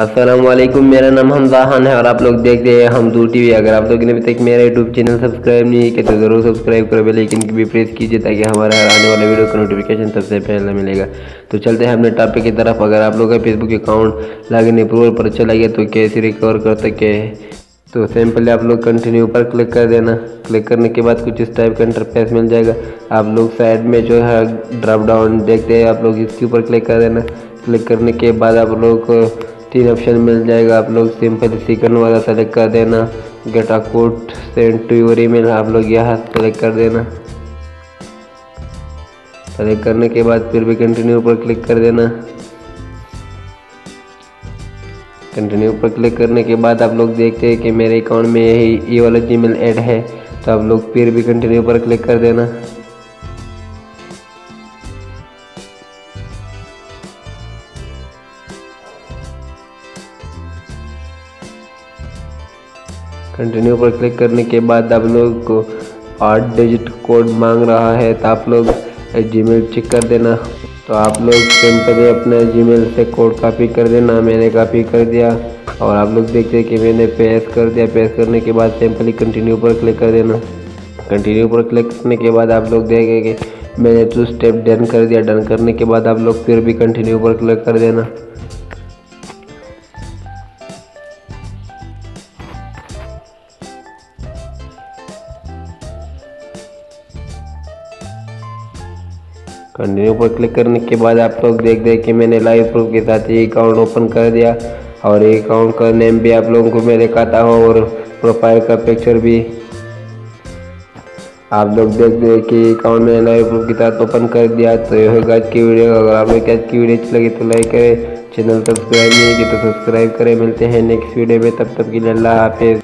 अस्सलामुअलैकुम, मेरा नाम हमज़ा खान है और आप लोग देख रहे हैं हमज़ू टीवी। अगर आप लोगों ने अभी तक मेरा यूट्यूब चैनल सब्सक्राइब नहीं किया तो ज़रूर सब्सक्राइब करो, बेल आइकन भी प्रेस कीजिए ताकि हमारा आने वाला वीडियो का नोटिफिकेशन सबसे पहले मिलेगा। तो चलते हैं अपने टॉपिक की तरफ। अगर आप लोग का फेसबुक अकाउंट लॉगिन अप्रूवल पर चला गया तो कैसे रिकवर कर सके, तो सिंपली आप लोग कंटिन्यू पर क्लिक कर देना। क्लिक करने के बाद कुछ इस टाइप का इंटरफेस मिल जाएगा। आप लोग साइड में जो है ड्रॉप डाउन देखते हैं, आप लोग इसके ऊपर क्लिक कर देना। क्लिक करने के बाद आप लोग को तीन ऑप्शन मिल जाएगा। आप लोग सिंपली सेकंड वाला सेलेक्ट कर देना। Get a code send to your email आप लोग यहाँ सेलेक्ट कर देना। सेलेक्ट करने के बाद फिर भी कंटिन्यू पर क्लिक कर देना। कंटिन्यू पर क्लिक करने के बाद आप लोग देखते हैं कि मेरे अकाउंट में यही ये वाला जीमेल ऐड है, तो आप लोग फिर भी कंटिन्यू पर क्लिक कर देना। कंटिन्यू पर क्लिक करने के बाद आप लोग को 8 डिजिट कोड मांग रहा है, तो आप लोग जीमेल चेक कर देना। तो आप लोग सिंपली अपने जीमेल से कोड कॉपी कर देना। मैंने कॉपी कर दिया और आप लोग देखते हैं कि मैंने पेस्ट कर दिया। पेस्ट करने के बाद सिंपली कंटिन्यू पर क्लिक कर देना। कंटिन्यू पर क्लिक करने के बाद आप लोग देखेंगे कि मैंने 2 स्टेप डन कर दिया। डन करने के बाद आप लोग फिर भी कंटिन्यू पर क्लिक कर देना। कंटिन्यू पर क्लिक करने के बाद आप लोग देख दें कि मैंने लाइव प्रूफ के साथ ये अकाउंट ओपन कर दिया और ये अकाउंट का नेम भी आप लोगों को मैं दिखाता हूँ और प्रोफाइल का पिक्चर भी। आप लोग देख दें कि अकाउंट मैंने लाइव प्रूफ के साथ ओपन कर दिया। तो ये होगा आज की वीडियो। अगर आप लोग आज की वीडियो अच्छी लगी तो लाइक करें, चैनल सब्सक्राइब नहीं की तो सब्सक्राइब करें। मिलते हैं नेक्स्ट वीडियो में, तब तक के लिए अल्लाह हाफिज़।